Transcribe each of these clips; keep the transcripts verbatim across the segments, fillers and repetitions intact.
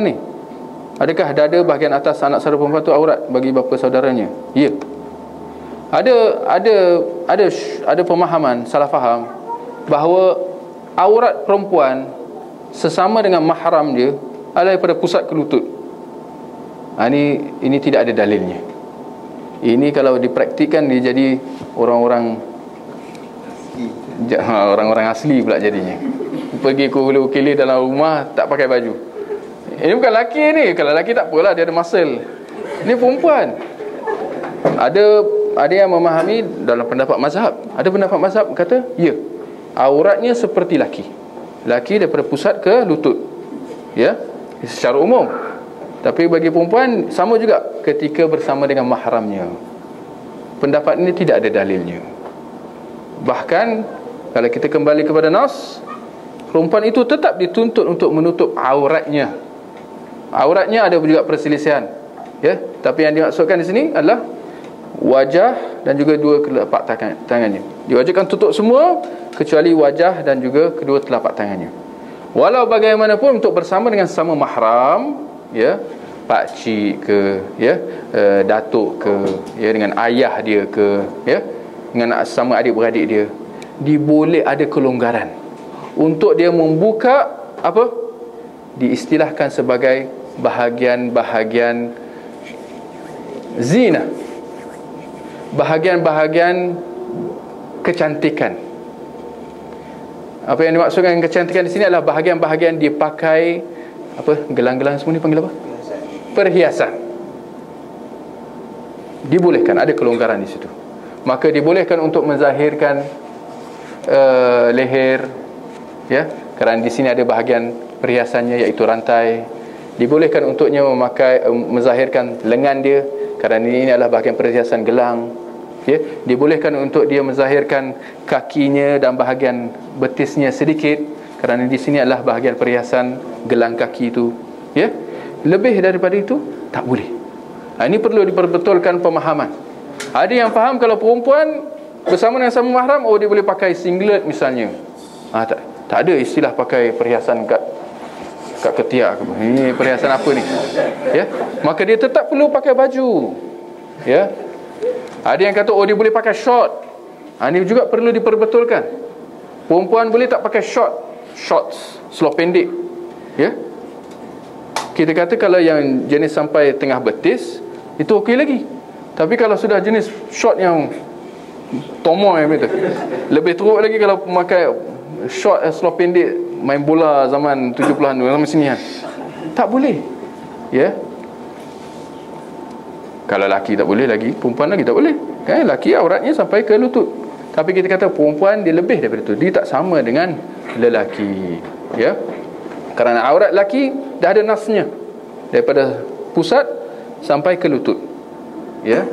Ni, adakah dada bahagian atas anak saudara perempuan tu aurat bagi bapa saudaranya? Ya. Ada ada ada ada pemahaman, salah faham bahawa aurat perempuan sesama dengan mahram dia adalah daripada pusat ke lutut. Ha, ini ini tidak ada dalilnya. Ini kalau dipraktikkan dia jadi orang-orang orang-orang asli pula jadinya. Pergi kuliah-kuliah dalam rumah tak pakai baju. Ini bukan lelaki ni. Kalau lelaki tak apalah, dia ada muscle. Ini perempuan. Ada ada yang memahami dalam pendapat mazhab. Ada pendapat mazhab kata, ya, auratnya seperti lelaki. Lelaki daripada pusat ke lutut. Ya, secara umum. Tapi bagi perempuan sama juga ketika bersama dengan mahramnya. Pendapat ini tidak ada dalilnya. Bahkan kalau kita kembali kepada nas, perempuan itu tetap dituntut untuk menutup auratnya. Auratnya ada juga perselisihan, ya. Tapi yang dimaksudkan di sini adalah wajah dan juga dua telapak tangannya. Diwajibkan tutup semua kecuali wajah dan juga kedua telapak tangannya. Walau bagaimanapun untuk bersama dengan sama mahram, ya, pak cik ke, ya, uh, datuk ke, ya, dengan ayah dia ke, ya, dengan sama adik-beradik dia, diboleh ada kelonggaran untuk dia membuka apa? Diistilahkan sebagai bahagian-bahagian zina, bahagian-bahagian kecantikan. Apa yang dimaksudkan kecantikan di sini adalah bahagian-bahagian dipakai apa, gelang-gelang semua ni panggil apa? Perhiasan. Dibolehkan, ada kelonggaran di situ. Maka dibolehkan untuk menzahirkan uh, leher, ya, kerana di sini ada bahagian perhiasannya iaitu rantai. Dibolehkan untuknya memakai menzahirkan lengan dia kerana ini adalah bahagian perhiasan gelang, ya. Dibolehkan untuk dia menzahirkan kakinya dan bahagian betisnya sedikit kerana di sini adalah bahagian perhiasan gelang kaki itu, ya. Lebih daripada itu tak boleh. Ini perlu diperbetulkan pemahaman. Ada yang faham kalau perempuan bersama dengan sama mahram, oh dia boleh pakai singlet misalnya. Ah, tak tak ada istilah pakai perhiasan kat kat ketiak ke. Ini perhiasan apa ni? Ya. Maka dia tetap perlu pakai baju. Ya. Ada yang kata oh dia boleh pakai short. Ha, ini juga perlu diperbetulkan. Perempuan boleh tak pakai short? Shorts, seluar pendek. Ya. Kita kata kalau yang jenis sampai tengah betis itu okey lagi. Tapi kalau sudah jenis short yang tomoy macam tu, lebih teruk lagi kalau pakai short seluar pendek main bola zaman tujuh puluhan zaman sini kan. Tak boleh. Ya. Yeah. Kalau lelaki tak boleh lagi, perempuan lagi tak boleh. Kan lelaki auratnya sampai ke lutut. Tapi kita kata perempuan dia lebih daripada itu. Dia tak sama dengan lelaki. Ya. Yeah. Kerana aurat lelaki dah ada nasnya. Daripada pusat sampai ke lutut. Ya. Yeah.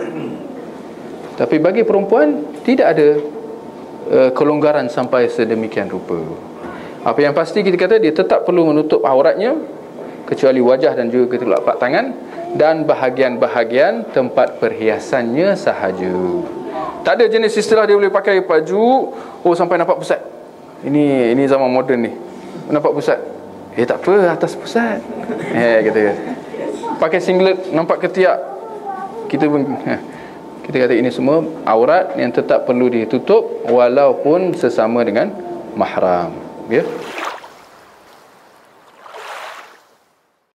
Tapi bagi perempuan tidak ada uh, kelonggaran sampai sedemikian rupa. Apa yang pasti kita kata dia tetap perlu menutup auratnya kecuali wajah dan juga kedua telapak tangan dan bahagian-bahagian tempat perhiasannya sahaja. Tak ada jenis istilah dia boleh pakai baju oh sampai nampak pusat. Ini ini zaman moden ni. Nampak pusat. Eh tak apa atas pusat. Eh kata dia. Pakai singlet nampak ketiak. Kita kita kata ini semua aurat yang tetap perlu ditutup walaupun sesama dengan mahram. Yeah.